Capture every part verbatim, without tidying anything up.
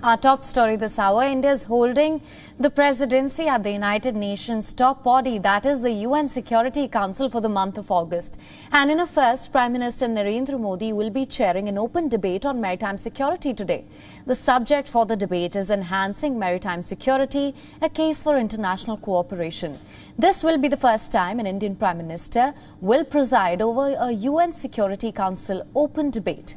Our top story this hour, India is holding the presidency at the United Nations top body, that is the U N Security Council, for the month of August. And in a first, Prime Minister Narendra Modi will be chairing an open debate on maritime security today. The subject for the debate is enhancing maritime security, a case for international cooperation. This will be the first time an Indian Prime Minister will preside over a U N Security Council open debate.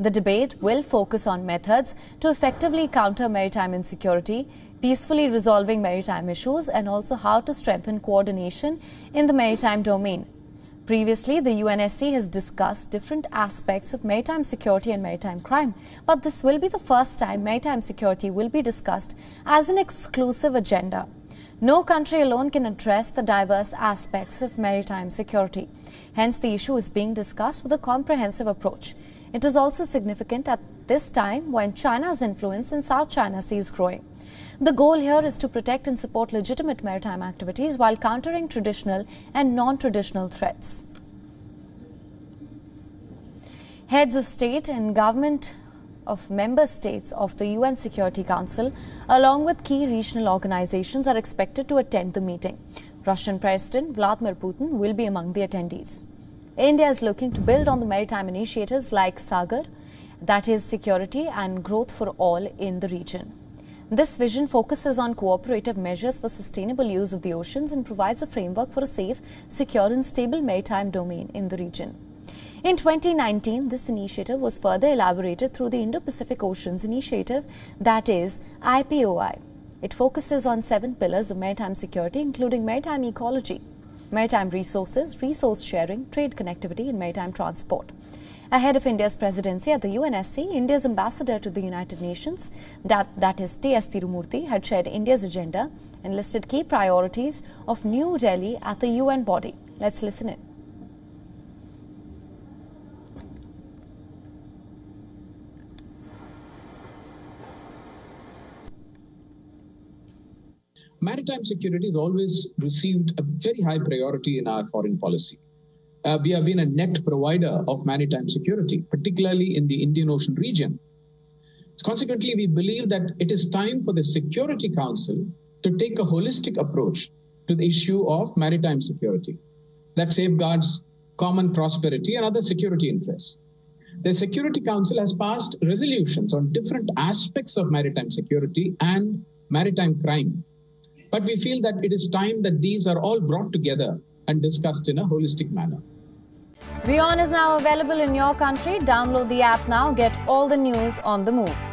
The debate will focus on methods to effectively counter maritime insecurity, peacefully resolving maritime issues, and also how to strengthen coordination in the maritime domain. Previously, the U N S C has discussed different aspects of maritime security and maritime crime, but this will be the first time maritime security will be discussed as an exclusive agenda. No country alone can address the diverse aspects of maritime security. Hence, the issue is being discussed with a comprehensive approach. It is also significant at this time when China's influence in South China Sea is growing. The goal here is to protect and support legitimate maritime activities while countering traditional and non-traditional threats. Heads of state and government of member states of the U N Security Council, along with key regional organizations, are expected to attend the meeting. Russian President Vladimir Putin will be among the attendees. India is looking to build on the maritime initiatives like Sagar, that is security and growth for all in the region. This vision focuses on cooperative measures for sustainable use of the oceans and provides a framework for a safe, secure and stable maritime domain in the region. In twenty nineteen, this initiative was further elaborated through the Indo-Pacific Oceans Initiative, that is I P O I. It focuses on seven pillars of maritime security, including maritime ecology, maritime resources, resource sharing, trade connectivity and maritime transport. Ahead of India's presidency at the U N S C, India's ambassador to the United Nations, that, that is T S Tirumurti, had shared India's agenda and listed key priorities of New Delhi at the U N body. Let's listen in. Maritime security has always received a very high priority in our foreign policy. Uh, we have been a net provider of maritime security, particularly in the Indian Ocean region. Consequently, we believe that it is time for the Security Council to take a holistic approach to the issue of maritime security that safeguards common prosperity and other security interests. The Security Council has passed resolutions on different aspects of maritime security and maritime crime. But we feel that it is time that these are all brought together and discussed in a holistic manner. WION is now available in your country. Download the app now. Get all the news on the move.